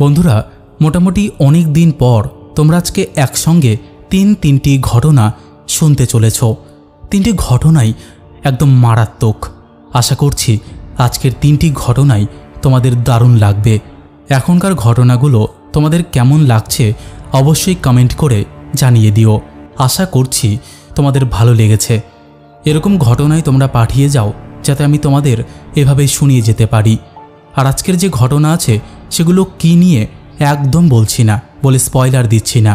বন্ধুরা মোটামুটি অনেক দিন পর তোমরা আজকে একসঙ্গে তিনটি ঘটনা শুনতে চলেছো। তিনটি ঘটনাই একদম মারাত্মক। আশা করছি আজকের তিনটি ঘটনাই তোমাদের দারুণ লাগবে। এখনকার ঘটনাগুলো তোমাদের কেমন লাগছে অবশ্যই কমেন্ট করে জানিয়ে দিও। আশা করছি তোমাদের ভালো লেগেছে। এরকম ঘটনাই তোমরা পাঠিয়ে যাও যাতে আমি তোমাদের এভাবে শুনিয়ে যেতে পারি। আর আজকের যে ঘটনা আছে সেগুলো কী নিয়ে একদম বলছি না, বলে স্পয়লার দিচ্ছি না।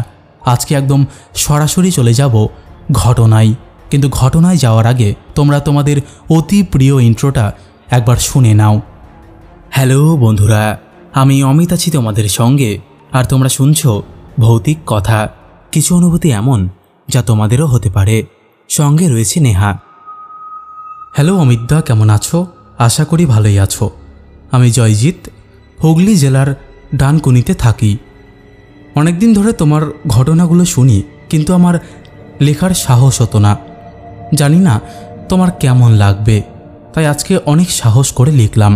আজকে একদম সরাসরি চলে যাব ঘটনায়। কিন্তু ঘটনায় যাওয়ার আগে তোমরা তোমাদের অতি প্রিয় ইন্ট্রোটা একবার শুনে নাও। হ্যালো বন্ধুরা, আমি অমিত আছি তোমাদের সঙ্গে, আর তোমরা শুনছো ভৌতিক কথা। কিছু অনুভূতি এমন যা তোমাদেরও হতে পারে। সঙ্গে রয়েছে নেহা। হ্যালো অমিতদা, কেমন আছো? আশা করি ভালোই আছো। আমি জয়জিৎ, হুগলি জেলার ডানকুনিতে থাকি। অনেকদিন ধরে তোমার ঘটনাগুলো শুনি, কিন্তু আমার লেখার সাহস হতো না। জানি না তোমার কেমন লাগবে, তাই আজকে অনেক সাহস করে লিখলাম।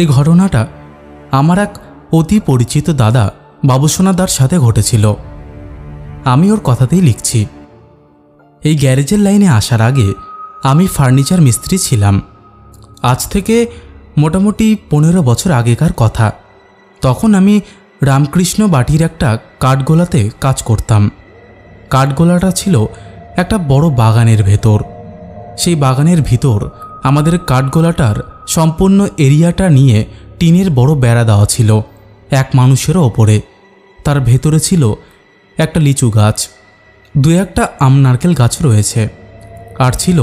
এই ঘটনাটা আমার এক অতি পরিচিত দাদা বাবুসোনাদার সাথে ঘটেছিল। আমি ওর কথাতেই লিখছি। এই গ্যারেজের লাইনে আসার আগে আমি ফার্নিচার মিস্ত্রি ছিলাম। আজ থেকে মোটামুটি 15 বছর আগেকার কথা। তখন আমি রামকৃষ্ণ বাটির একটা কাঠগোলাতে কাজ করতাম। কাঠগোলাটা ছিল একটা বড় বাগানের ভেতর। সেই বাগানের ভিতর আমাদের কাঠগোলাটার সম্পূর্ণ এরিয়াটা নিয়ে টিনের বড় বেড়া দেওয়া ছিল এক মানুষের ওপরে। তার ভেতরে ছিল একটা লিচু গাছ, 2-1টা আম নারকেল গাছ রয়েছে, আর ছিল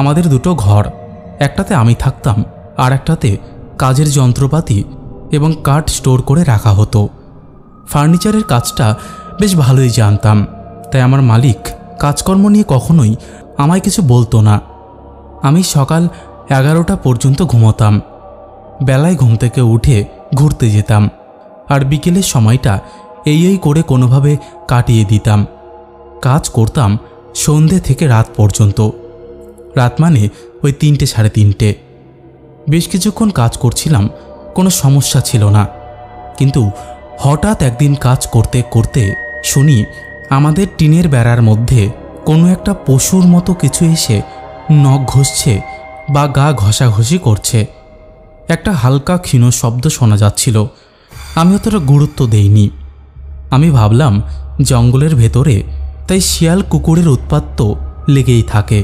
আমাদের 2টো ঘর। একটাতে আমি থাকতাম, আর একটাতে কাজের যন্ত্রপাতি এবং কাঠ স্টোর করে রাখা হতো। ফার্নিচারের কাজটা বেশ ভালোই জানতাম, তাই আমার মালিক কাজকর্ম নিয়ে কখনোই আমায় কিছু বলতো না। আমি সকাল 11টা পর্যন্ত ঘুমোতাম। বেলায় ঘুম থেকে উঠে ঘুরতে যেতাম, আর বিকেলের সময়টা এই করে কোনোভাবে কাটিয়ে দিতাম। কাজ করতাম সন্ধে থেকে রাত পর্যন্ত। রাত মানে ওই 3-3:30। বেশ কিছুক্ষণ কাজ করছিলাম, কোনো সমস্যা ছিল না। কিন্তু হঠাৎ একদিন কাজ করতে করতে শুনি আমাদের টিনের বেড়ার মধ্যে কোনো একটা পশুর মতো কিছু এসে নখ ঘষছে বা গা ঘষাঘষি করছে। একটা হালকা ক্ষীণ শব্দ শোনা যাচ্ছিল। আমি অতটা গুরুত্ব দেইনি। আমি ভাবলাম জঙ্গলের ভেতরে, তাই শিয়াল কুকুরের উৎপাত তো লেগেই থাকে,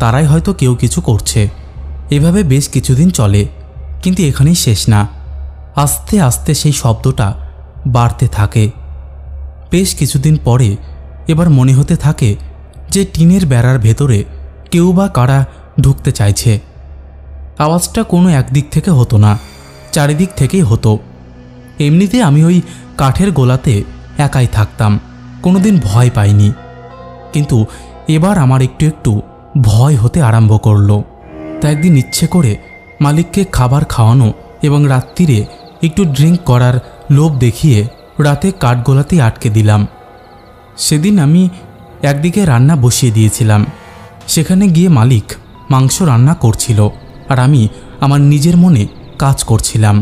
তারাই হয়তো কেউ কিছু করছে। এভাবে বেশ কিছুদিন চলে, কিন্তু এখানেই শেষ না। আস্তে আস্তে সেই শব্দটা বাড়তে থাকে। বেশ কিছুদিন পরে এবার মনে হতে থাকে যে টিনের বেড়ার ভেতরে কেউ বা কারা ঢুকতে চাইছে। আওয়াজটা কোনো একদিক থেকে হতো না, চারিদিক থেকেই হতো। এমনিতে আমি ওই কাঠের গোলাতে একাই থাকতাম, কোনোদিন ভয় পাইনি। কিন্তু এবার আমার একটু একটু ভয় হতে আরম্ভ করলো। তাই একদিন ইচ্ছে করে মালিককে খাবার খাওয়ানো এবং রাত্রিরে একটু ড্রিঙ্ক করার লোভ দেখিয়ে রাতে কাঠগোলাতেই আটকে দিলাম। সেদিন আমি একদিকে রান্না বসিয়ে দিয়েছিলাম। সেখানে গিয়ে মালিক মাংস রান্না করছিল, আর আমি আমার নিজের মনে কাজ করছিলাম।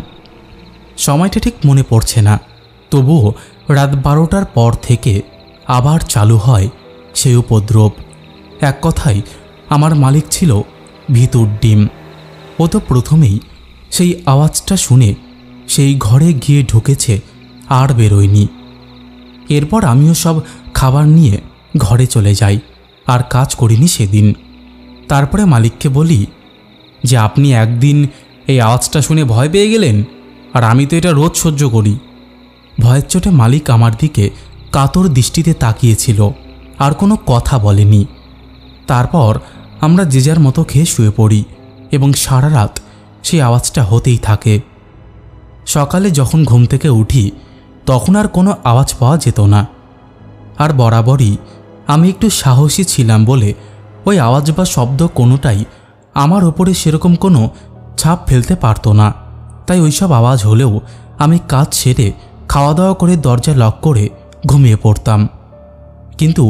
সময়টা ঠিক মনে পড়ছে না, তবুও রাত 12টার পর থেকে আবার চালু হয় সেই উপদ্রব। এক কথায় আমার মালিক ছিল ভিতুর ডিম। ও তো প্রথমেই সেই আওয়াজটা শুনে সেই ঘরে গিয়ে ঢুকেছে, আর বেরোয়নি। এরপর আমিও সব খাবার নিয়ে ঘরে চলে যাই, আর কাজ করিনি সেদিন। তারপরে মালিককে বলি যে আপনি একদিন এই আওয়াজটা শুনে ভয় পেয়ে গেলেন, আর আমি তো এটা রোজ সহ্য করি। ভয়ের চোটে মালিক আমার দিকে কাতর দৃষ্টিতে তাকিয়েছিল, আর কোনো কথা বলেনি। তারপর আমরা যে যার মতো খেয়ে শুয়ে পড়ি, এবং সারা রাত সেই আওয়াজটা হতেই থাকে। সকালে যখন ঘুম থেকে উঠি তখন আর কোনো আওয়াজ পাওয়া যেত না। আর বরাবরই আমি একটু সাহসী ছিলাম বলে ওই আওয়াজ বা শব্দ কোনোটাই আমার ওপরে সেরকম কোনো ছাপ ফেলতে পারত না। তাই ওইসব আওয়াজ হলেও আমি কাজ সেরে খাওয়া দাওয়া করে দরজা লক করে ঘুমিয়ে পড়তাম। কিন্তু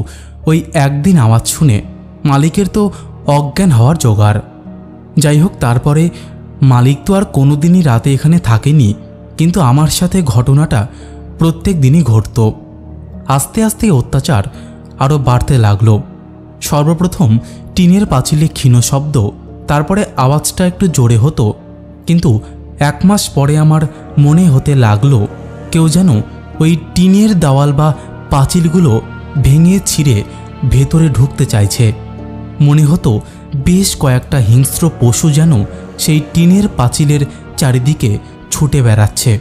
ওই একদিন আওয়াজ শুনে মালিকের তো অজ্ঞান হওয়ার জোগাড়। যাই হোক, তারপরে মালিক তো আর কোনোদিনই রাতে এখানে থাকেনি, কিন্তু আমার সাথে ঘটনাটা প্রত্যেক দিনই ঘটত। আস্তে আস্তে অত্যাচার আরও বাড়তে লাগলো। সর্বপ্রথম টিনের পাঁচিলে ক্ষীণ শব্দ, তারপরে আওয়াজটা একটু জোরে হতো। কিন্তু এক মাস পরে আমার মনে হতে লাগলো কেউ যেন ওই টিনের দেওয়াল বা পাঁচিলগুলো ভেঙে ছিঁড়ে ভেতরে ঢুকতে চাইছে। মনে হতো বেশ কয়েকটা হিংস্র পশু যেন সেই টিনের পাঁচিলের চারিদিকে ছুটে বেড়াচ্ছে।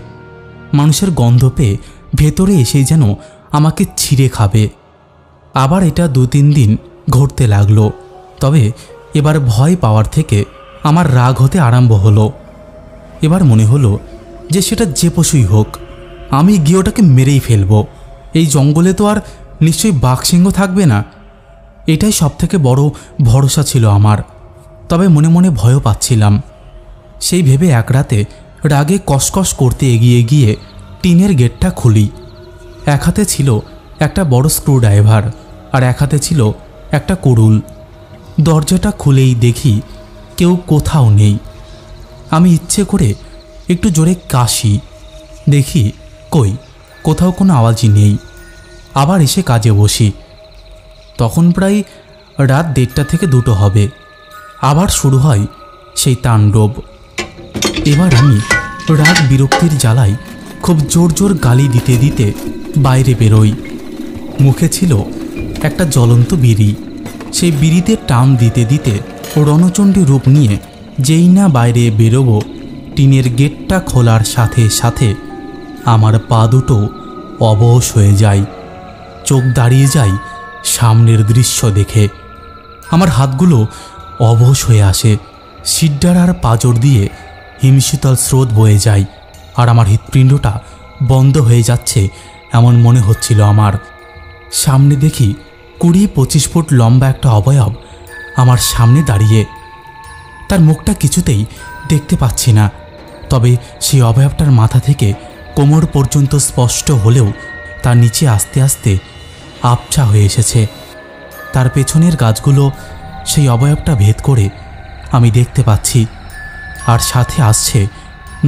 মানুষের গন্ধ পেয়ে ভেতরে এসেই যেন আমাকে ছিঁড়ে খাবে। আবার এটা দু তিন দিন ঘটতে লাগলো। তবে এবার ভয় পাওয়ার থেকে আমার রাগ হতে আরম্ভ হলো। এবার মনে হলো যে সেটা যে পশুই হোক আমি গিয়ে ওটাকে মেরেই ফেলবো। এই জঙ্গলে তো আর নিশ্চয়ই বাঘসিংহ থাকবে না, এটাই সবথেকে বড় ভরসা ছিল আমার। তবে মনে মনে ভয়ও পাচ্ছিলাম। সেই ভেবে এক রাতে রাগে কসকস করতে এগিয়ে গিয়ে টিনের গেটটা খুলি। এক হাতে ছিল একটা বড় স্ক্রুড্রাইভার আর এক হাতে ছিল একটা কুড়ুল। দরজাটা খুলেই দেখি কেউ কোথাও নেই। আমি ইচ্ছে করে একটু জোরে কাশি, দেখি কই কোথাও কোনো আওয়াজই নেই। আবার এসে কাজে বসি। তখন প্রায় রাত 1:30 থেকে 2টো হবে। আবার শুরু হয় সেই তাণ্ডব। এবার আমি রাগ বিরক্তির জ্বালায় খুব জোর জোর গালি দিতে দিতে বাইরে বেরোই। মুখে ছিল একটা জ্বলন্ত বিড়ি। সেই বিড়িতে টান দিতে দিতে রণচণ্ডী রূপ নিয়ে যেই না বাইরে বেরোবো, টিনের গেটটা খোলার সাথে সাথে আমার পা দুটো অবশ হয়ে যায়। চোখ দাঁড়িয়ে যায় সামনের দৃশ্য দেখে। আমার হাতগুলো অবশ হয়ে আসে। সিড্ডার আর পাঁজর দিয়ে হিমশীতল স্রোত বয়ে যায় আর আমার হৃৎপিণ্ডটা বন্ধ হয়ে যাচ্ছে এমন মনে হচ্ছিল আমার। সামনে দেখি 20-25 ফুট লম্বা একটা অবয়ব আমার সামনে দাঁড়িয়ে। তার মুখটা কিছুতেই দেখতে পাচ্ছি না, তবে সেই অবয়বটার মাথা থেকে কোমর পর্যন্ত স্পষ্ট হলেও তার নিচে আস্তে আস্তে আবছা হয়ে এসেছে। তার পেছনের গাছগুলো সেই অবয়বটা ভেদ করে আমি দেখতে পাচ্ছি, আর সাথে আসছে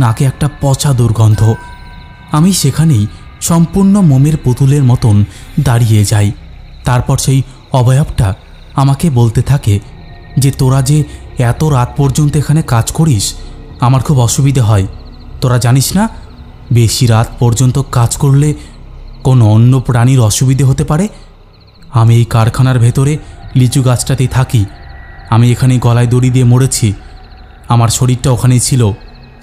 নাকে একটা পচা দুর্গন্ধ। আমি সেখানেই সম্পূর্ণ মোমের পুতুলের মতন দাঁড়িয়ে যাই। তারপর সেই অবয়বটা আমাকে বলতে থাকে যে তোরা যে এত রাত পর্যন্ত এখানে কাজ করিস আমার খুব অসুবিধে হয়, তোরা জানিস না বেশি রাত পর্যন্ত কাজ করলে কোনো অন্য প্রাণীর অসুবিধে হতে পারে। আমি এই কারখানার ভেতরে লিচু গাছটাতেই থাকি। আমি এখানে গলায় দড়ি দিয়ে মরেছি। আমার শরীরটা ওখানেই ছিল।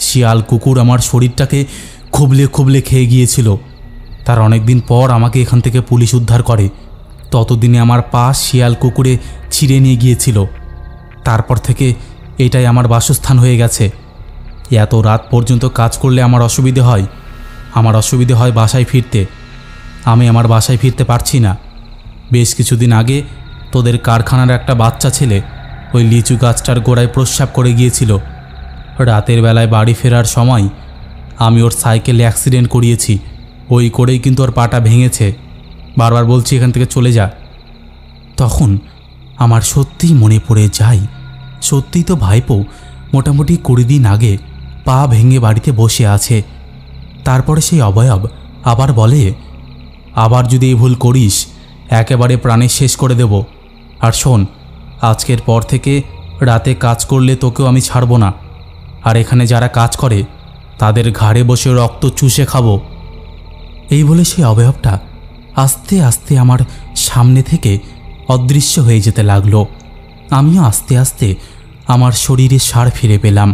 শিয়াল কুকুর আমার শরীরটাকে খুবলে খুবলে খেয়ে গিয়েছিল। তার অনেক দিন পর আমাকে এখান থেকে পুলিশ উদ্ধার করে। ততদিনে আমার পা শিয়াল কুকুরে ছিঁড়ে নিয়ে গিয়েছিল। তারপর থেকে এটাই আমার বাসস্থান হয়ে গেছে। এত রাত পর্যন্ত কাজ করলে আমার অসুবিধে হয়। আমার অসুবিধে হয় বাসায় ফিরতে। আমি আমার বাসায় ফিরতে পারছি না। বেশ কিছুদিন আগে তোদের কারখানার একটা বাচ্চা ছেলে ওই লিচু গাছটার গোড়ায় প্রস্রাব করে গিয়েছিল। রাতের বেলায় বাড়ি ফেরার সময় আমি ওর সাইকেলে অ্যাক্সিডেন্ট করিয়েছি। ওই করেই কিন্তু ওর পাটা ভেঙেছে। বারবার বলছি এখান থেকে চলে যা। তখন আমার সত্যিই মনে পড়ে যায়, সত্যিই তো ভাইপো মোটামুটি 20 দিন আগে পা ভেঙে বাড়িতে বসে আছে। তারপরে সেই অবয়ব আবার বলে, আবার যদি এই ভুল করিস একেবারে প্রাণে শেষ করে দেব। আর শোন, আজকের পর থেকে রাতে কাজ করলে তোকেও আমি ছাড়ব না। আর এখানে যারা কাজ করে তাদের ঘাড়ে বসে রক্ত চুষে খাবো। এই বলে সেই অবয়বটা আস্তে আস্তে আমার সামনে থেকে অদৃশ্য হয়ে যেতে লাগলো। আমিও আস্তে আস্তে আমার শরীরে সাড় ফিরে পেলাম।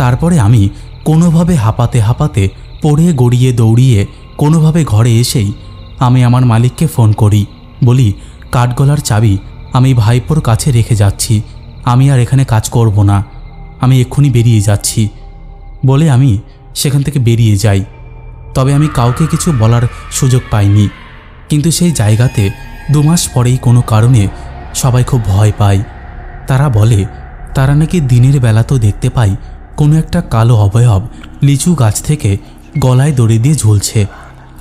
তারপরে আমি কোনোভাবে হাঁপাতে হাঁপাতে পড়ে গড়িয়ে দৌড়িয়ে কোনোভাবে ঘরে এসেই আমি আমার মালিককে ফোন করি। বলি কাঠগলার চাবি আমি ভাইপোর কাছে রেখে যাচ্ছি, আমি আর এখানে কাজ করব না, আমি এক্ষুনি বেরিয়ে যাচ্ছি বলে আমি সেখান থেকে বেরিয়ে যাই। তবে আমি কাউকে কিছু বলার সুযোগ পাইনি। কিন্তু সেই জায়গাতে 2 মাস পরেই কোনো কারণে সবাই খুব ভয় পায়। তারা বলে তারা নাকি দিনের বেলা তো দেখতে পায় কোনো একটা কালো অবয়ব লিচু গাছ থেকে গলায় দড়ি দিয়ে ঝুলছে।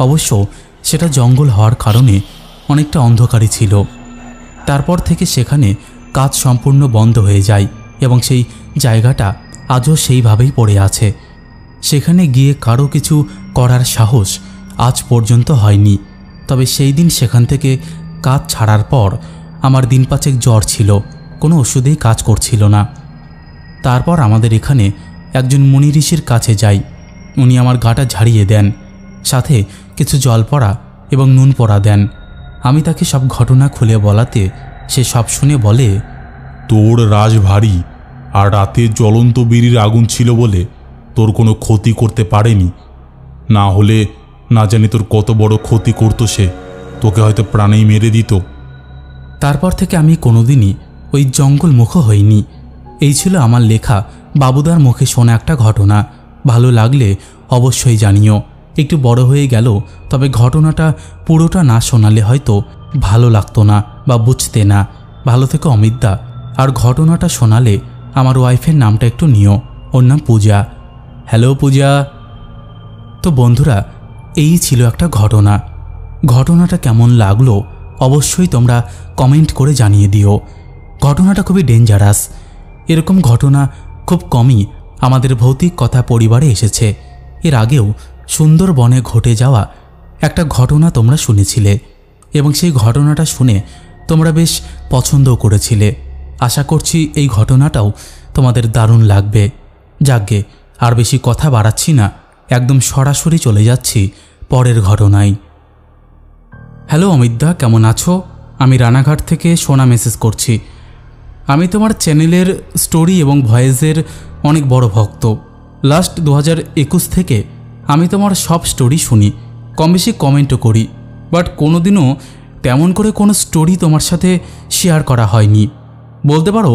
অবশ্য সেটা জঙ্গল হওয়ার কারণে অনেকটা অন্ধকারই ছিল। তারপর থেকে সেখানে কাজ সম্পূর্ণ বন্ধ হয়ে যায় এবং সেই জায়গাটা আজও সেইভাবেই পড়ে আছে। সেখানে গিয়ে কারো কিছু করার সাহস আজ পর্যন্ত হয়নি। তবে সেই দিন সেখান থেকে কাজ ছাড়ার পর আমার দিন পাঁচেক জ্বর ছিল, কোনো ওষুধেই কাজ করছিল না। তারপর আমাদের এখানে একজন মুনি ঋষির কাছে যাই, উনি আমার গাটা ঝাড়িয়ে দেন, সাথে কিছু জল পড়া এবং নুন পড়া দেন। আমি তাকে সব ঘটনা খুলে বলাতে সে সব শুনে বলে, তোর রাজ ভারী আর রাতে জ্বলন্ত বিড়ির আগুন ছিল বলে তোর কোনো ক্ষতি করতে পারেনি, না হলে না জানি তোর কত বড় ক্ষতি করতো সে, তোকে হয়তো প্রাণেই মেরে দিত। তারপর থেকে আমি কোনোদিনই ওই জঙ্গলমুখো হইনি। এই ছিল আমার লেখা বাবুদার মুখে শোনা একটা ঘটনা। ভালো লাগলে অবশ্যই জানিও। একটু বড় হয়ে গেল, তবে ঘটনাটা পুরোটা না শোনালে হয়তো ভালো লাগতো না বা বুঝতে না। ভালো থেকে অমিতদা, আর ঘটনাটা শোনালে আমার ওয়াইফের নামটা একটু নিও, ওর নাম পূজা। হ্যালো পূজা। তো বন্ধুরা, এই ছিল একটা ঘটনা। ঘটনাটা কেমন লাগলো অবশ্যই তোমরা কমেন্ট করে জানিয়ে দিও। ঘটনাটা খুবই ডেঞ্জারাস, এরকম ঘটনা খুব কমই আমাদের ভৌতিক কথা পরিবারে এসেছে। এর আগেও সুন্দরবনে ঘটে যাওয়া একটা ঘটনা তোমরা শুনেছিলে এবং সেই ঘটনাটা শুনে তোমরা বেশ পছন্দও করেছিলে। আশা করছি এই ঘটনাটাও তোমাদের দারুণ লাগবে। যাকগে, আর বেশি কথা বাড়াচ্ছি না, একদম সরাসরি চলে যাচ্ছি পরের ঘটনায়। হ্যালো অমিতদা, কেমন আছো? আমি রানাঘাট থেকে সোনা মেসেজ করছি। আমি তোমার চ্যানেলের স্টোরি এবং ভয়েসের অনেক বড় ভক্ত। লাস্ট 2021 থেকে আমি তোমার সব স্টোরি শুনি, কম বেশি কমেন্টও করি, বাট কোনোদিনও তেমন করে কোনো স্টোরি তোমার সাথে শেয়ার করা হয়নি, বলতে পারো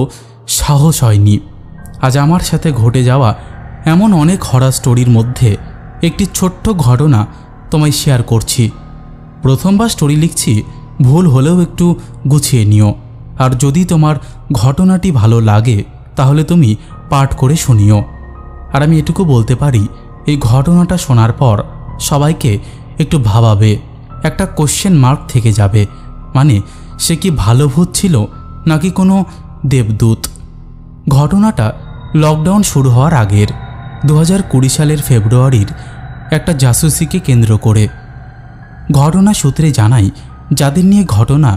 সাহস হয়নি। আজ আমার সাথে ঘটে যাওয়া এমন অনেক হরর স্টোরির মধ্যে একটি ছোট্ট ঘটনা তোমায় শেয়ার করছি। প্রথমবার স্টোরি লিখছি, ভুল হলেও একটু গুছিয়ে নিও। আর যদি তোমার ঘটনাটি ভালো লাগে তাহলে তুমি পাঠ করে শুনিও। আর আমি এটুকু বলতে পারি, এই ঘটনাটা শোনার পর সবাইকে একটু ভাবাবে, একটা কোশ্চেন মার্ক থেকে যাবে, মানে সে কি ভালো ভূত ছিল নাকি কোনো দেবদূত। ঘটনাটা লকডাউন শুরু হওয়ার আগের 2020 সালের ফেব্রুয়ারির একটা জাসুসিকে কেন্দ্র করে। ঘটনা সূত্রে জানাই, যাদের নিয়ে ঘটনা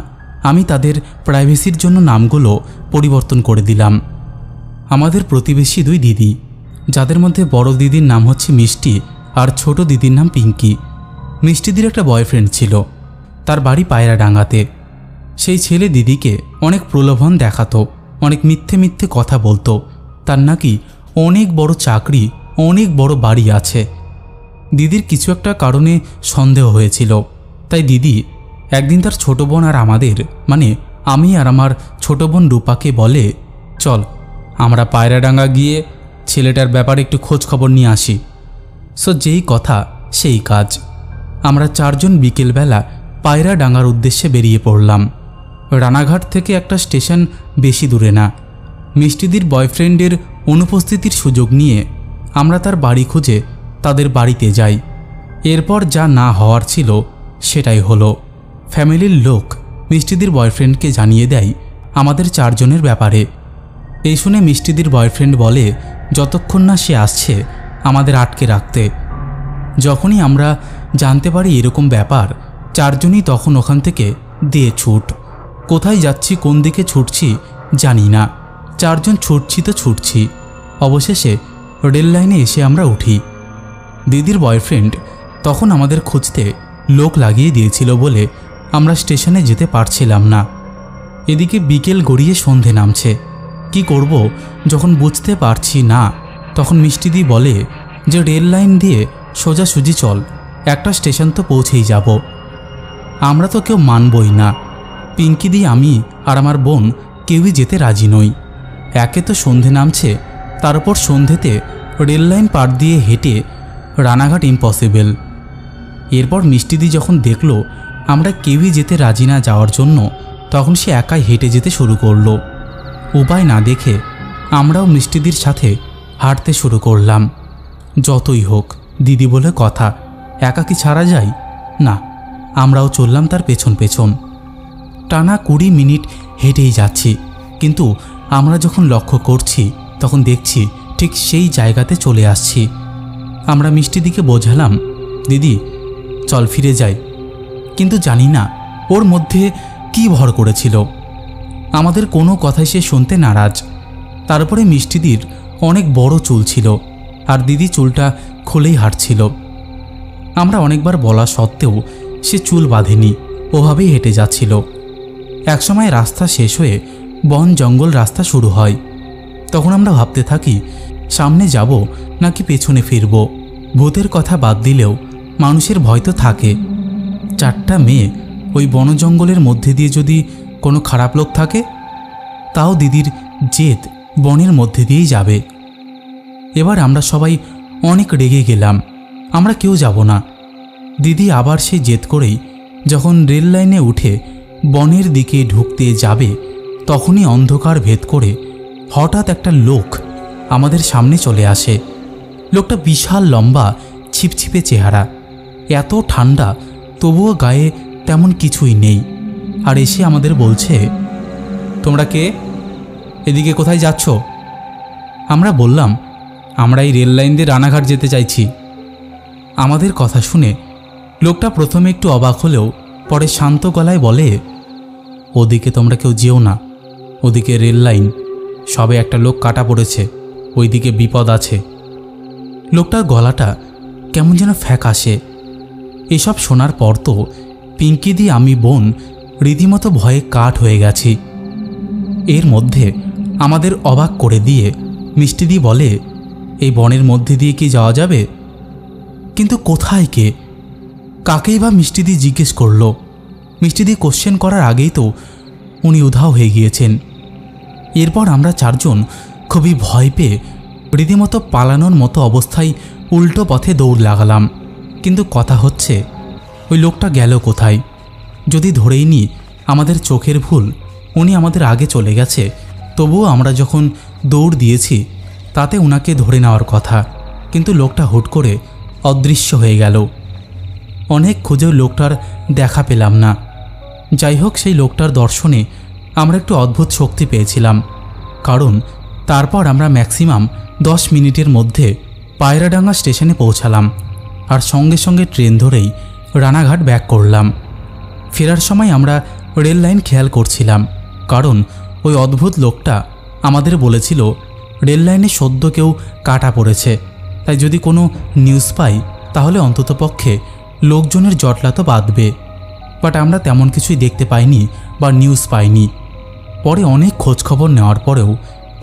আমি তাদের প্রাইভেসির জন্য নামগুলো পরিবর্তন করে দিলাম। আমাদের প্রতিবেশী দুই দিদি, যাদের মধ্যে বড় দিদির নাম হচ্ছে মিষ্টি আর ছোট দিদির নাম পিঙ্কি। মিষ্টিদির একটা বয়ফ্রেন্ড ছিল, তার বাড়ি পায়রাডাঙ্গাতে। সেই ছেলে দিদিকে অনেক প্রলোভন দেখাতো, অনেক মিথ্যে মিথ্যে কথা বলতো, তার নাকি অনেক বড় চাকরি, অনেক বড় বাড়ি আছে। দিদির কিছু একটা কারণে সন্দেহ হয়েছিল, তাই দিদি একদিন তার ছোট বোন আর আমাদের, মানে আমি আর আমার ছোট বোন রূপাকে বলে, চল আমরা পায়রাডাঙ্গা গিয়ে ছেলেটার ব্যাপারে একটু খোঁজ খবর নিয়ে আসি। সো যেই কথা সেই কাজ, আমরা চারজন বিকেলবেলা পায়রাডাঙ্গার উদ্দেশ্যে বেরিয়ে পড়লাম। রানাঘাট থেকে একটা স্টেশন বেশি দূরে না। মিষ্টিদির বয়ফ্রেন্ডের অনুপস্থিতির সুযোগ নিয়ে আমরা তার বাড়ি খুঁজে তাদের বাড়িতে যাই। এরপর যা না হওয়ার ছিল সেটাই হলো। ফ্যামিলির লোক মিষ্টিদির বয়ফ্রেন্ডকে জানিয়ে দেয় আমাদের চারজনের ব্যাপারে। এই শুনে মিষ্টিদির বয়ফ্রেন্ড বলে, যতক্ষণ না সে আসছে আমাদের আটকে রাখতে। যখনই আমরা জানতে পারি এরকম ব্যাপার, চারজনই তখন ওখান থেকে দিয়ে ছুট। কোথায় যাচ্ছি, কোন দিকে ছুটছি জানি না, চারজন ছুটছি। অবশেষে রেল লাইনে এসে আমরা উঠি। দিদির বয়ফ্রেন্ড তখন আমাদের খুঁজতে লোক লাগিয়ে দিয়েছিল বলে আমরা স্টেশনে যেতে পারছিলাম না। এদিকে বিকেল গড়িয়ে সন্ধে নামছে। কি করব যখন বুঝতে পারছি না, তখন মিষ্টিদি বলে যে রেল লাইন দিয়ে সোজাসুজি চল, একটা স্টেশন তো পৌঁছেই যাব। আমরা তো কেউ মানবই না। পিঙ্কিদি, আমি আর আমার বোন কেউই যেতে রাজি নই। একে তো সন্ধে নামছে, তার উপর সন্ধেতে রেল লাইন পার দিয়ে হেঁটে রানাঘাট ইম্পসিবল। এরপর মিষ্টিদি যখন দেখল আমরা কেউই যেতে রাজি না যাওয়ার জন্য, তখন সে একাই হেঁটে যেতে শুরু করল। উপায় না দেখে আমরাও মিষ্টিদির সাথে হাঁটতে শুরু করলাম। যতই হোক দিদি বলে কথা, একা কি ছাড়া যায় না, আমরাও চললাম তার পেছন পেছন। টানা 20 মিনিট হেঁটেই যাচ্ছি, কিন্তু আমরা যখন লক্ষ্য করছি তখন দেখছি ঠিক সেই জায়গাতে চলে আসছি। আমরা মিষ্টিদিকে বোঝালাম, দিদি চল ফিরে যাই। কিন্তু জানি না ওর মধ্যে কি ভর করেছিল, আমাদের কোনো কথাই সে শুনতে নারাজ। তারপরে মিষ্টিদির অনেক বড় চুল ছিল আর দিদি চুলটা খুলেই হাঁটছিল। আমরা অনেকবার বলা সত্ত্বেও সে চুল বাঁধেনি, ওভাবেই হেঁটে যাচ্ছিল। একসময় রাস্তা শেষ হয়ে বন জঙ্গল রাস্তা শুরু হয়। তখন আমরা ভাবতে থাকি সামনে যাব নাকি পেছনে ফিরব। ভূতের কথা বাদ দিলেও মানুষের ভয় তো থাকে। চারটা মেয়ে, ওই বন জঙ্গলের মধ্যে দিয়ে যদি কোনো খারাপ লোক থাকে? তাও দিদির জেদ বনের মধ্যে দিয়েই যাবে। এবার আমরা সবাই অনেক রেগে গেলাম, আমরা কেউ যাব না। দিদি আবার সে জেদ করেই যখন রেল লাইনে উঠে বনের দিকে ঢুকতে যাবে, তখনই অন্ধকার ভেদ করে হঠাৎ একটা লোক আমাদের সামনে চলে আসে। লোকটা বিশাল লম্বা, ছিপছিপে চেহারা, এত ঠান্ডা তবুও গায়ে তেমন কিছুই নেই। আর এসে আমাদের বলছে, তোমরা কে? এদিকে কোথায় যাচ্ছ? আমরা বললাম, আমরা এই রেল লাইন দিয়ে রানাঘাট যেতে চাইছি। আমাদের কথা শুনে লোকটা প্রথমে একটু অবাক হলেও পরে শান্ত গলায় বলে, ওদিকে তোমরা কেউ যেও না, ওদিকে রেল লাইন, সবে একটা লোক কাটা পড়েছে, ওইদিকে বিপদ আছে। লোকটার গলাটা কেমন যেন ফ্যাকাশে। এসব শোনার পর তো পিঙ্কি দি আমি বোন রীতিমতো ভয়ে কাঠ হয়ে গেছি। এর মধ্যে আমাদের অবাক করে দিয়ে মিষ্টিদি বলে, এই বনের মধ্যে দিয়ে কি যাওয়া যাবে? কিন্তু কোথায়, কে, কাকেই বা মিষ্টিদি জিজ্ঞেস করল। মিষ্টিদি কোশ্চেন করার আগেই তো উনি উধাও হয়ে গিয়েছেন। এরপর আমরা চারজন খুবই ভয় পেয়ে রীতিমতো পালানোর মতো অবস্থায় উল্টো পথে দৌড় লাগালাম। কিন্তু কথা হচ্ছে, ওই লোকটা গেল কোথায়? যদি ধরেই নি আমাদের চোখের ভুল, উনি আমাদের আগে চলে গেছে, তবুও আমরা যখন দৌড় দিয়েছি তাতে উনাকে ধরে নেওয়ার কথা। কিন্তু লোকটা হুট করে অদৃশ্য হয়ে গেল। অনেক খুঁজেও লোকটার দেখা পেলাম না। যাই হোক, সেই লোকটার দর্শনে আমরা একটু অদ্ভুত শক্তি পেয়েছিলাম, কারণ তারপর আমরা ম্যাক্সিমাম 10 মিনিটের মধ্যে পায়রাডাঙ্গা স্টেশনে পৌঁছালাম আর সঙ্গে সঙ্গে ট্রেন ধরেই রানাঘাট ব্যাক করলাম। ফেরার সময় আমরা রেল লাইন খেয়াল করছিলাম, কারণ ওই অদ্ভুত লোকটা আমাদের বলেছিল রেল লাইনে সদ্য কেউ কাটা পড়েছে, তাই যদি কোনো নিউজ পাই তাহলে অন্ততপক্ষে লোকজনের জটলা তো বাঁধবে। বাট আমরা তেমন কিছুই দেখতে পাইনি বা নিউজ পাইনি। পরে অনেক খোঁজখবর নেওয়ার পরেও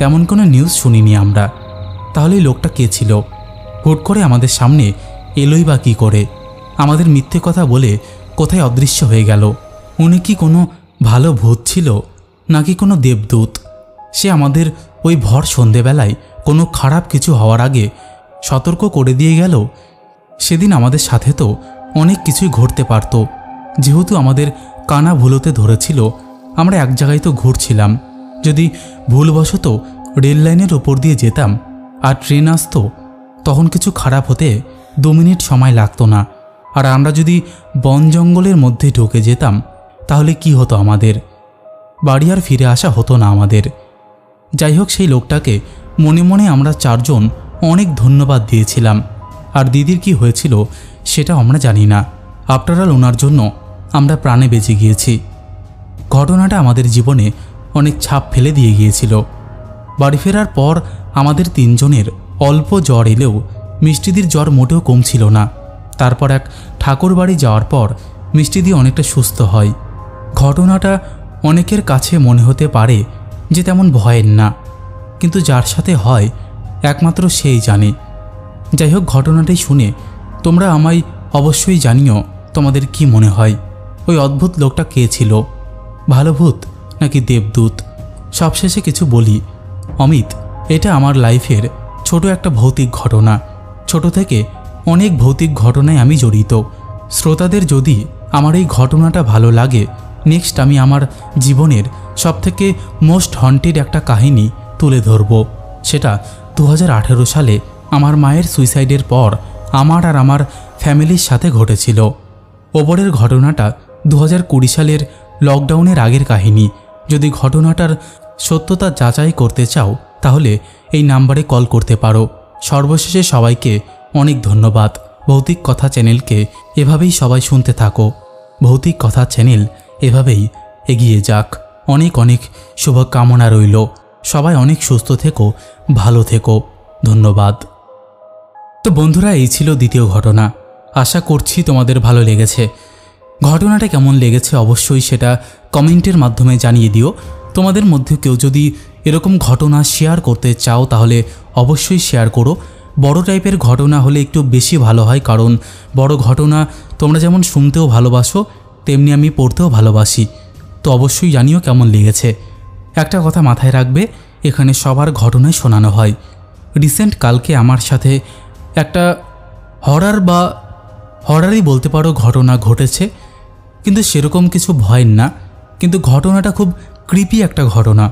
তেমন কোনো নিউজ শুনিনি আমরা। তাহলে লোকটা কে ছিল? হুট করে আমাদের সামনে এলোই বা কী করে? আমাদের মিথ্যে কথা বলে কোথায় অদৃশ্য হয়ে গেল? উনি কি কোনো ভালো ভূত ছিল নাকি কোনো দেবদূত? সে আমাদের ওই ভর সন্ধেবেলায় কোনো খারাপ কিছু হওয়ার আগে সতর্ক করে দিয়ে গেল। সেদিন আমাদের সাথে তো অনেক কিছুই ঘটতে পারত, যেহেতু আমাদের কানা ভুলোতে ধরেছিল। আমরা এক জায়গায় তো ঘুরছিলাম, যদি ভুলবশত রেল লাইনের ওপর দিয়ে যেতাম আর ট্রেন আসতো, তখন কিছু খারাপ হতে 2 মিনিট সময় লাগতো না। আর আমরা যদি বন জঙ্গলের মধ্যে ঢুকে যেতাম তাহলে কি হতো? আমাদের বাড়ি আর ফিরে আসা হতো না আমাদের। যাই হোক, সেই লোকটাকে মনে মনে আমরা চারজন অনেক ধন্যবাদ দিয়েছিলাম। আর দিদির কি হয়েছিল সেটা আমরা জানি না। আফটার অল ওনার জন্য আমরা প্রাণে বেঁচে গিয়েছি। ঘটনাটা আমাদের জীবনে অনেক ছাপ ফেলে দিয়ে গিয়েছিল। বাড়ি ফেরার পর আমাদের তিনজনের অল্প জ্বর এলেও মিষ্টিদির জ্বর মোটেও কমছিল না। তারপর এক ঠাকুর বাড়ি যাওয়ার পর মিষ্টিদি অনেকটা সুস্থ হয়। ঘটনাটা অনেকের কাছে মনে হতে পারে যে তেমন ভয়ের না, কিন্তু যার সাথে হয় একমাত্র সেই জানে। যাই হোক, ঘটনাটাই শুনে তোমরা আমায় অবশ্যই জানিও তোমাদের কি মনে হয়, ওই অদ্ভুত লোকটা কে ছিল, ভালো ভূত নাকি দেবদূত? সবশেষে কিছু বলি, অমিত, এটা আমার লাইফের ছোট একটা ভৌতিক ঘটনা। ছোট থেকে অনেক ভৌতিক ঘটনায় আমি জড়িত। শ্রোতাদের যদি আমার এই ঘটনাটা ভালো লাগে, নেক্সট আমি আমার জীবনের সবথেকে মোস্ট হন্টেড একটা কাহিনী তুলে ধরব। সেটা 2018 সালে আমার মায়ের সুইসাইডের পর আমার আর আমার ফ্যামিলির সাথে ঘটেছিল। ওপরের ঘটনাটা 2020 সালের লকডাউনের আগের কাহিনী। যদি ঘটনাটার সত্যতা যাচাই করতে চাও তাহলে এই নাম্বারে কল করতে পারো। সর্বশেষে সবাইকে अनेक धन्यवाद भौतिक कथा चैनल के एभावेई सबाई सुनते थाको। भौतिक कथा चैनल एभावेई एगिए जाक। अनेक अनेक शुभकामना रइल। सबाई अनेक सुस्थ थेको, भालो थेको, धन्यवाद। तो बंधुरा एई छिलो द्वितीय घटना। आशा करछि तोमादेर भालो लेगेछे। घटनाटा केमन लेगेছে अवश्यই সেটা কমেন্টের মাধ্যমে জানিয়ে দিও। তোমাদের মধ্যে কেউ যদি এরকম ঘটনা শেয়ার করতে চাও তাহলে অবশ্যই শেয়ার করো। বড় টাইপের ঘটনা হলে একটু বেশি ভালো হয়, কারণ বড় ঘটনা তোমরা যেমন শুনতেও ভালোবাসো তেমনি আমি পড়তেও ভালোবাসি। তো অবশ্যই জানিও কেমন লেগেছে। একটা কথা মাথায় রাখবে, এখানে সবার ঘটনাই শোনানো হয়। রিসেন্ট কালকে আমার সাথে একটা হরারই বলতে পারো ঘটনা ঘটেছে, কিন্তু সেরকম কিছু ভয় না। কিন্তু ঘটনাটা খুব ক্রিপি একটা ঘটনা,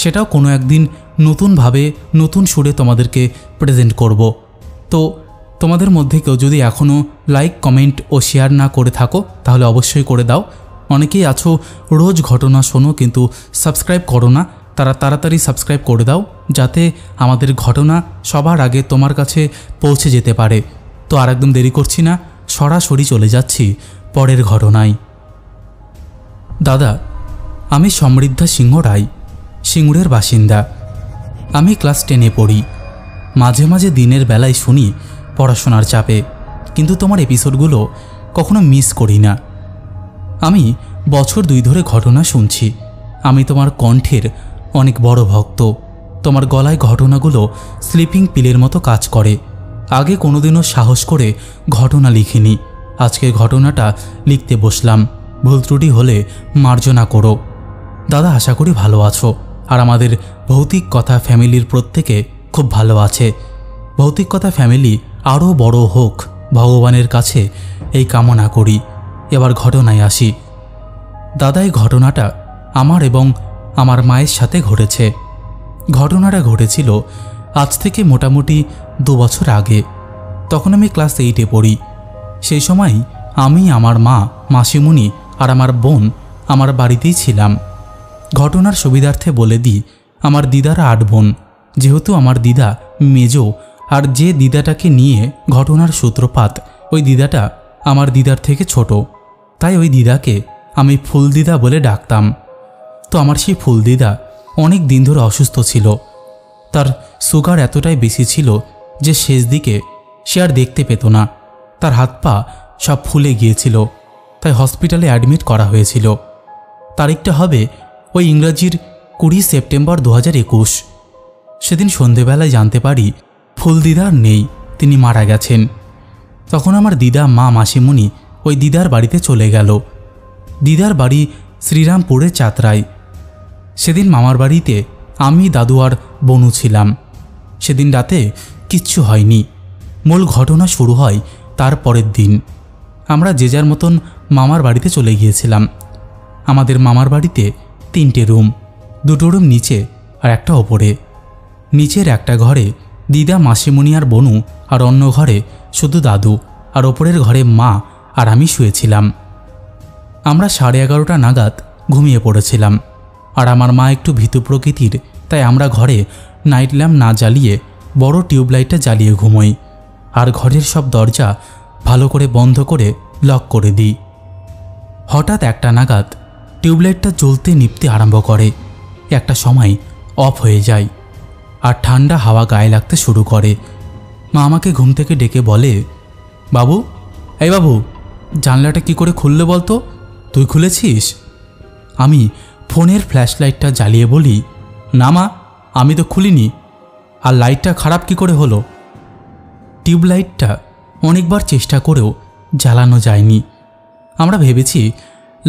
সেটাও কোনো একদিন নতুনভাবে নতুন সুরে তোমাদেরকে প্রেজেন্ট করব। তো তোমাদের মধ্যে কেউ যদি এখনও লাইক কমেন্ট ও শেয়ার না করে থাকো তাহলে অবশ্যই করে দাও। অনেকেই আছো রোজ ঘটনা শোনো কিন্তু সাবস্ক্রাইব করো না, তারা তাড়াতাড়ি সাবস্ক্রাইব করে দাও যাতে আমাদের ঘটনা সবার আগে তোমার কাছে পৌঁছে যেতে পারে। তো আর একদম দেরি করছি না, সরাসরি চলে যাচ্ছি পরের ঘটনায়। দাদা, আমি সমৃদ্ধা সিংহ রায়, সিঙ্গুরের বাসিন্দা। আমি ক্লাস 10-এ পড়ি। মাঝে মাঝে দিনের বেলায় শুনি পড়াশোনার চাপে, কিন্তু তোমার এপিসোডগুলো কখনো মিস করি না। আমি বছর 2 ধরে ঘটনা শুনছি। আমি তোমার কণ্ঠের অনেক বড় ভক্ত। তোমার গলায় ঘটনাগুলো স্লিপিং পিলের মতো কাজ করে। আগে কোনোদিনও সাহস করে ঘটনা লিখিনি। আজকের ঘটনাটা লিখতে বসলাম। ভুল ত্রুটি হলে মার্জনা করো। দাদা, আশা করি ভালো আছো আর আমাদের ভৌতিক কথা ফ্যামিলির প্রত্যেকে খুব ভালো আছে। ভৌতিক কথা ফ্যামিলি আরও বড় হোক ভগবানের কাছে এই কামনা করি। এবার ঘটনায় আসি। দাদা, এই ঘটনাটা আমার এবং আমার মায়ের সাথে ঘটেছে। ঘটনাটা ঘটেছিল আজ থেকে মোটামুটি 2 বছর আগে। তখন আমি ক্লাস 8-এ পড়ি। সেই সময় আমি, আমার মা, মাসিমণি আর আমার বোন আমার বাড়িতেই ছিলাম। ঘটনার সুবিধার্থে বলে দিই, আমার দিদারা 8 বোন। যেহেতু আমার দিদা মেজো আর যে দিদাটাকে নিয়ে ঘটনার সূত্রপাত ওই দিদাটা আমার দিদার থেকে ছোট, তাই ওই দিদাকে আমি ফুল দিদা বলে ডাকতাম। তো আমার সেই ফুল দিদা অনেক দিন ধরে অসুস্থ ছিল। তার সুগার এতটাই বেশি ছিল যে শেষ দিকে সে আর দেখতে পেত না। তার হাত পা সব ফুলে গিয়েছিল, তাই হসপিটালে অ্যাডমিট করা হয়েছিল। তারিখটা হবে ওই ইংরাজির 20 সেপ্টেম্বর 2021। সেদিন সন্ধেবেলায় জানতে পারি ফুল দিদার নেই, তিনি মারা গেছেন। তখন আমার দিদা, মা, মাসিমণি ওই দিদার বাড়িতে চলে গেল। দিদার বাড়ি শ্রীরামপুরের চাতরায়। সেদিন মামার বাড়িতে আমি, দাদু আর বনু ছিলাম। সেদিন রাতে কিচ্ছু হয়নি। মূল ঘটনা শুরু হয় তার পরের দিন। আমরা যে যার মতন মামার বাড়িতে চলে গিয়েছিলাম। আমাদের মামার বাড়িতে 3টে রুম, 2টো রুম নিচে আর 1টা ওপরে। নিচের 1টা ঘরে দিদা, মাসিমণি আর বনু, আর অন্য ঘরে শুধু দাদু, আর ওপরের ঘরে মা আর আমি শুয়েছিলাম। আমরা 11:30টা নাগাদ ঘুমিয়ে পড়েছিলাম। আর আমার মা একটু ভীতু প্রকৃতির, তাই আমরা ঘরে নাইট ল্যাম্প না জ্বালিয়ে বড় টিউবলাইটটা জ্বালিয়ে ঘুমোই আর ঘরের সব দরজা ভালো করে বন্ধ করে লক করে দিই। হঠাৎ 1টা নাগাদ টিউবলাইটটা জ্বলতে নিভতে আরম্ভ করে। 1টা সময় অফ হয়ে যায় আর ঠান্ডা হাওয়া গায়ে লাগতে শুরু করে। মা আমাকে ঘুম থেকে ডেকে বলে, বাবু, এই বাবু, জানলাটা কি করে খুললে বলতো? তুই খুলেছিস? আমি ফোনের ফ্ল্যাশ লাইটটা জ্বালিয়ে বলি, না মা, আমি তো খুলিনি। আর লাইটটা খারাপ কি করে হলো? টিউবলাইটটা অনেকবার চেষ্টা করেও জ্বালানো যায়নি। আমরা ভেবেছি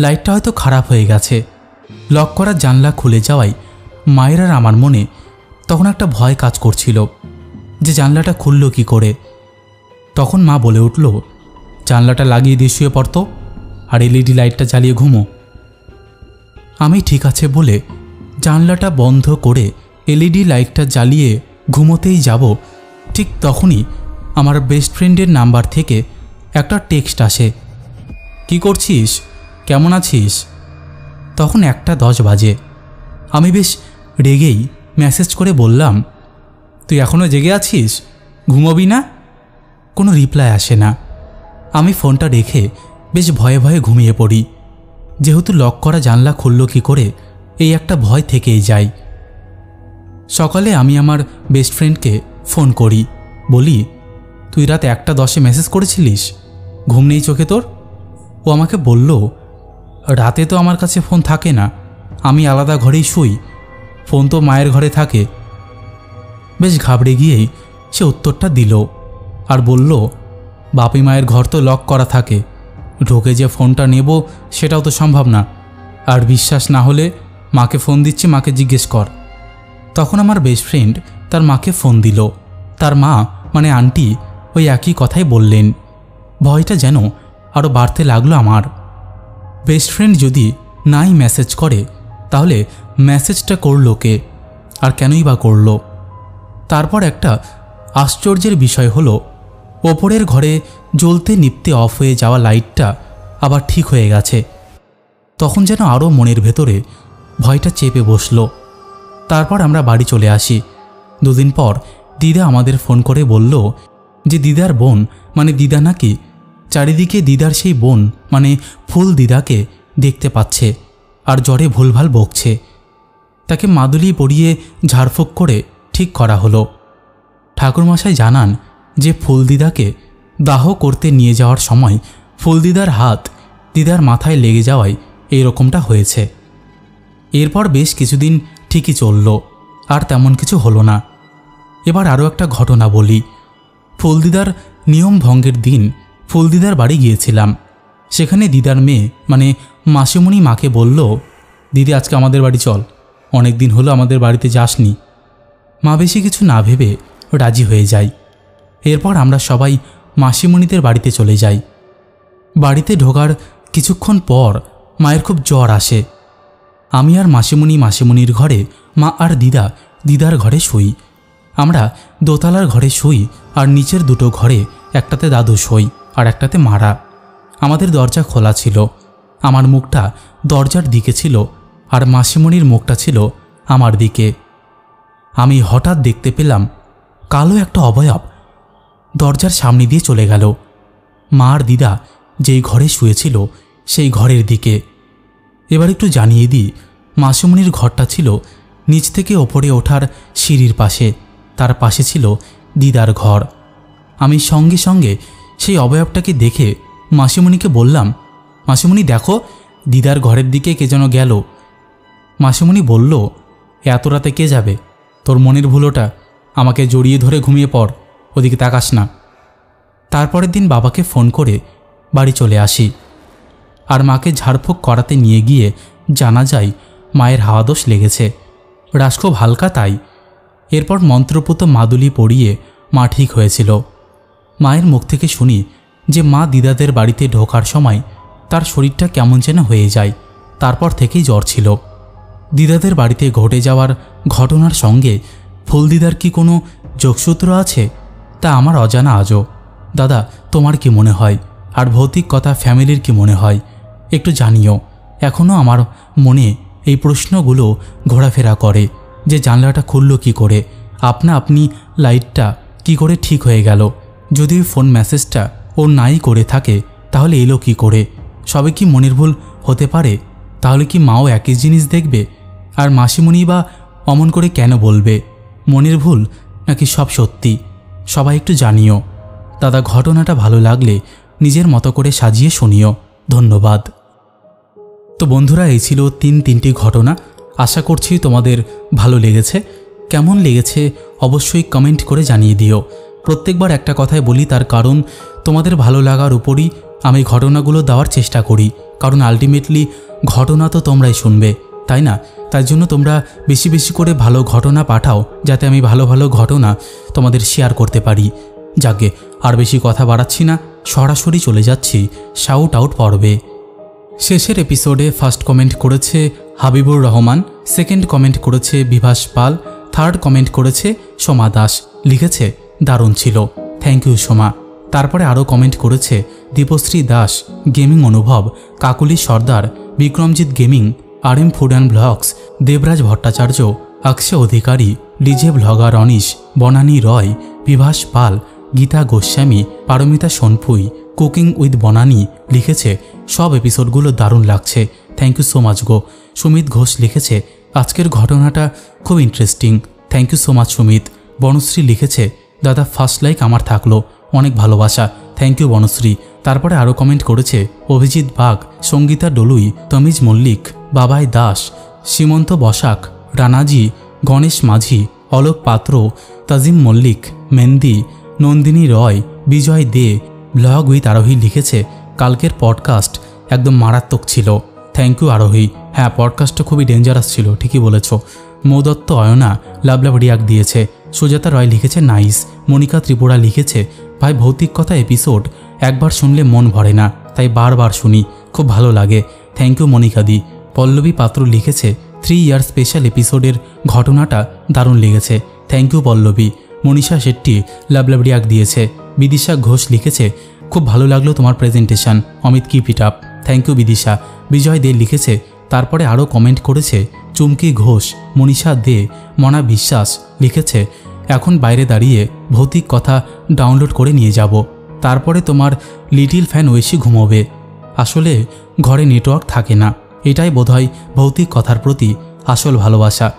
লাইটটা হয়তো খারাপ হয়ে গেছে। লক করার জানলা খুলে যাওয়ায় মায়ের আর আমার মনে তখন একটা ভয় কাজ করছিল যে জানলাটা খুললো কি করে। তখন মা বলে উঠল, জানলাটা লাগিয়ে দিয়ে শুয়ে পড়তো আর এলইডি লাইটটা জ্বালিয়ে ঘুমো। আমি ঠিক আছে বলে জানলাটা বন্ধ করে এলইডি লাইটটা জ্বালিয়ে ঘুমোতেই যাব, ঠিক তখনই আমার বেস্ট ফ্রেন্ডের নাম্বার থেকে একটা টেক্সট আসে, কি করছিস, কেমন আছিস? তখন 1:10 বাজে। আমি বেশ রেগেই মেসেজ করে বললাম, তুই এখনও জেগে আছিস, ঘুমোবি না? কোনো রিপ্লাই আসে না। আমি ফোনটা রেখে বেশ ভয়ে ভয়ে ঘুমিয়ে পড়ি। যেহেতু লক করা জানলা খুলল কী করে এই একটা ভয় থেকেই যাই। সকালে আমি আমার বেস্ট ফ্রেন্ডকে ফোন করি, বলি তুই রাত 1:10 মেসেজ করেছিলিস, ঘুম নেই চোখে তোর? ও আমাকে বলল রাতে তো আমার কাছে ফোন থাকে না, আমি আলাদা ঘরেই শুই, ফোন তো মায়ের ঘরে থাকে। বেশ ঘাবড়ে গিয়েই সে উত্তরটা দিল আর বলল বাপি মায়ের ঘর তো লক করা থাকে, ঢোকে যে ফোনটা নেব সেটাও তো সম্ভব না, আর বিশ্বাস না হলে মাকে ফোন দিচ্ছে, মাকে জিজ্ঞেস কর। তখন আমার বেস্ট ফ্রেন্ড তার মাকে ফোন দিল। তার মা মানে আন্টি ওই একই কথাই বললেন। ভয়টা যেন আরও বাড়তে লাগলো আমার। বেস্ট ফ্রেন্ড যদি নাই মেসেজ করে তাহলে মেসেজটা করলো কে, আর কেনই বা করলো? তারপর একটা আশ্চর্যের বিষয় হলো ওপরের ঘরে জ্বলতে নিপতে অফ হয়ে যাওয়া লাইটটা আবার ঠিক হয়ে গেছে। তখন যেন আরও মনের ভেতরে ভয়টা চেপে বসলো। তারপর আমরা বাড়ি চলে আসি। দুদিন পর দিদা আমাদের ফোন করে বলল যে দিদার বোন মানে দিদা নাকি চারিদিকে দিদার সেই বোন মানে ফুল দিদাকে দেখতে পাচ্ছে আর জ্বরে ভুলভাল বকছে। তাকে মাদুলি পরিয়ে ঝাড়ফুঁক করে ঠিক করা হলো। ঠাকুরমশাই জানান যে ফুল দিদাকে দাহ করতে নিয়ে যাওয়ার সময় ফুল দিদার হাত দিদার মাথায় লেগে যাওয়ায় এই রকমটা হয়েছে। এরপর বেশ কিছুদিন ঠিকই চলল, আর তেমন কিছু হলো না। এবার আরও একটা ঘটনা বলি। ফুলদিদার নিয়ম ভঙ্গের দিন ফুলদিদার বাড়ি গিয়েছিলাম। সেখানে দিদার মেয়ে মানে মাসিমণি মাকে বলল, দিদি আজকে আমাদের বাড়ি চল, অনেক দিন হলো আমাদের বাড়িতে যাসনি। মা বেশি কিছু না ভেবে রাজি হয়ে যায়। এরপর আমরা সবাই মাসিমণিদের বাড়িতে চলে যাই। বাড়িতে ঢোকার কিছুক্ষণ পর মায়ের খুব জ্বর আসে। আমি আর মাসিমণি মাসিমণির ঘরে, মা আর দিদা দিদার ঘরে শুই। আমরা দোতলার ঘরে শুই আর নিচের দুটো ঘরে একটাতে দাদু শুই আর একটাতে মারা। আমাদের দরজা খোলা ছিল। আমার মুখটা দরজার দিকে ছিল আর মাসিমণির মুখটা ছিল আমার দিকে। আমি হঠাৎ দেখতে পেলাম কালো একটা অবয়ব দরজার সামনে দিয়ে চলে গেল। মা আর দিদা যেই ঘরে শুয়েছিল সেই ঘরের দিকে। এবার একটু জানিয়ে দিই, মাসুমনির ঘরটা ছিল নিচ থেকে ওপরে ওঠার সিঁড়ির পাশে, তার পাশে ছিল দিদার ঘর। আমি সঙ্গে সঙ্গে সেই অবয়বটাকে দেখে মাসিমণিকে বললাম, মাসিমণি দেখো দিদার ঘরের দিকে কে যেন গেল। মাসিমণি বলল, এত রাতে কে যাবে, তোর মনের ভুলোটা, আমাকে জড়িয়ে ধরে ঘুমিয়ে পড়, ওদিকে তাকাস না। তারপরের দিন বাবাকে ফোন করে বাড়ি চলে আসি আর মাকে ঝাড়ফুঁক করাতে নিয়ে গিয়ে জানা যায় মায়ের হাওয়াদোষ লেগেছে, রাশ খুব হালকা তাই। এরপর মন্ত্রপুত মাদুলি পরিয়ে মা ঠিক হয়েছিল। মায়ের মুখ থেকে শুনি যে মা দিদাদের বাড়িতে ঢোকার সময় তার শরীরটা কেমন যেন হয়ে যায়, তারপর থেকেই জ্বর ছিল। দিদাদের বাড়িতে ঘটে যাওয়ার ঘটনার সঙ্গে ফুলদিদার কি কোনো যোগসূত্র আছে তা আমার অজানা আজও। দাদা তোমার কি মনে হয়, আর ভৌতিক কথা ফ্যামিলির কি মনে হয় একটু জানিও। এখনও আমার মনে এই প্রশ্নগুলো ঘোরাফেরা করে যে জানলাটা খুলল কী করে, আপনা আপনি লাইটটা কি করে ঠিক হয়ে গেল, যদি ফোন মেসেজটা ও নাই করে থাকে তাহলে এলো কী করে, সবে কি মনের ভুল হতে পারে? তাহলে কি মাও একই জিনিস দেখবে? আর মাসিমণি বা অমন করে কেন বলবে, মনের ভুল নাকি সব সত্যি? সবাই একটু জানিও। দাদা ঘটনাটা ভালো লাগলে নিজের মতো করে সাজিয়ে শুনিও। ধন্যবাদ। তো বন্ধুরা, এই ছিল 3টি ঘটনা। আশা করছি তোমাদের ভালো লেগেছে। কেমন লেগেছে অবশ্যই কমেন্ট করে জানিয়ে দিও। প্রত্যেকবার একটা কথাই বলি, তার কারণ তোমাদের ভালো লাগার উপরই আমি ঘটনাগুলো দেওয়ার চেষ্টা করি, কারণ আলটিমেটলি ঘটনা তো তোমরাই শুনবে, তাই না? তার জন্য তোমরা বেশি বেশি করে ভালো ঘটনা পাঠাও, যাতে আমি ভালো ভালো ঘটনা তোমাদের শেয়ার করতে পারি। যাকে আর বেশি কথা বাড়াচ্ছি না, সরাসরি চলে যাচ্ছি শাউট আউট পর্বে। শেষের এপিসোডে ফার্স্ট কমেন্ট করেছে হাবিবুর রহমান, সেকেন্ড কমেন্ট করেছে বিভাস পাল, থার্ড কমেন্ট করেছে সোমা দাস, লিখেছে দারুণ ছিল, থ্যাংক ইউ সোমা। তারপরে আরও কমেন্ট করেছে Dipashri Das, gaming Anubhav, Kakuli Sardar, Bikramjit gaming, R M food and blogs, Debraj Bhattacharya, Akshay Adhikari, DJ blogger Anish, Banani Roy, Bibhas Pal, Gita Goswami Paramita Sonpui cooking with Banani लिखे सब एपिसोडगुलो दारुण लागছে। थैंक यू सो माच गो। सुमित घोष लिखे आजकेर घटनाटा खूब इंटरेस्टिंग। थैंक यू सो माच सुमित। बनश्री लिखे दादा फार्स्ट लाइक आमार थाकलो अनेक भालोबासा। Thank you Banashree. तारपरे आरो कमेंट करेছে अभिजीत बाघ, संगीता डलुई, तमिज मल्लिक, बाबाई दास, सीमंत बसाक, रानाजी, गणेश माझी, अलोक पात्र, तजिम मल्लिक, मेंदी, नंदिनी रॉय, विजय दे। ब्लॉग उइथ आरोही लिखे कालकेर पडकास्ट एकदम मारात्मक छिलो। Thank you Arohi. हाँ पडकास्टटा खूबई डेंजारास छिलो, ठीकई बोलेछो। मोदत्त अयना लाभलाभ रियाक दिए। सुजाता रॉय लिखे नाइस। मनिका त्रिपुरा लिखे भाई भौतिक कथा एपिसोड एक बार सुनले मन भरे ना, ताई बार बार सुनी, खूब भालो लागे। थैंक यू मनिका दी। पल्लवी पात्र लिखे 3 years स्पेशल एपिसोडर घटनाटा दारुण लेगेছে। Thank you Pallavi. Manisha Shetty लाभलाभ react दिए। विदिशा घोष लिखे खूब भालो लागलो तुम्हार प्रेजेंटेशन अमित की पिट आप। Thank you Bidisha. विजय दे लिखे तारपरे आरो कमेंट करेছে चुमकी घोष, मनीषा दे, मना विश्वास लिखे एखन बाइरे दाड़िए भौतिक कथा डाउनलोड करे निये जाबो, तारपरे तुम्हार लिटिल फैन ओएशी घुमोबे। आसले घरे नेटवर्क थाके ना, एटाई बोधहय भौतिक कथार प्रति आसल भालोबासा।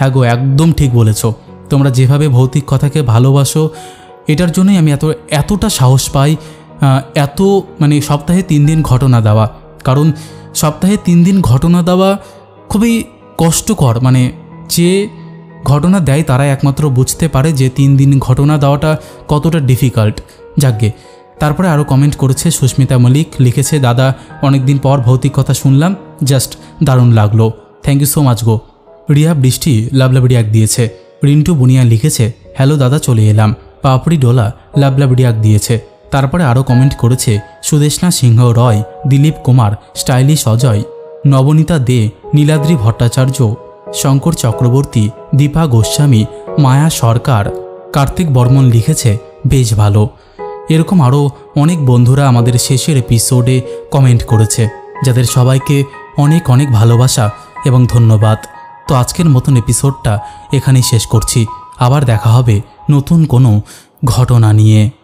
हाँ गो एकदम ठीक बोलेछो। तोमरा जेभावे भौतिक कथाके भालोबासो एटार जोन्नोई आमी एतटा साहस पाई एत माने सप्ताहे 3 दिन घटना देवा, कारण सप्ताहे 3 दिन घटना देवा खूबई कष्टकर। माने जे घटना देय ताराई एकमात्र बुझते पारे जे 3 दिन घटना देवाटा कतटा डिफिकाल्ट। जागे तारपरे आरो कमेंट करेছে सुष्मिता मलिक लिखेছে दादा अनेक दिन पर भौतिक कथा सुनलाम जस्ट दारुण लागलो। थैंक यू सो माच गो। रिया बृष्टि लाभलाभ रियाक दिए। रिंटू बुनिया लिखेছে हेलो दादा चले एलाम। पापड़ी डोला लाभलाभ रियाक दिए। तारपरे आरो कमेंट करेছে सुदेशना सिंह रॉय, दिलीप कुमार, स्टाइलिश अजय, नवनीता दे, नीलाद्री भट्टाचार्य, शंकर चक्रवर्ती, दीपा गोस्वामी, माया सरकार, कार्तिक बर्मन लिखेছে বেশ ভালো। এরকম আরও অনেক বন্ধুরা আমাদের শেষের এপিসোডে কমেন্ট করেছে, যাদের সবাইকে অনেক অনেক ভালোবাসা এবং ধন্যবাদ। তো আজকের মতন এপিসোডটা এখানেই শেষ করছি। আবার দেখা হবে নতুন কোনো ঘটনা নিয়ে।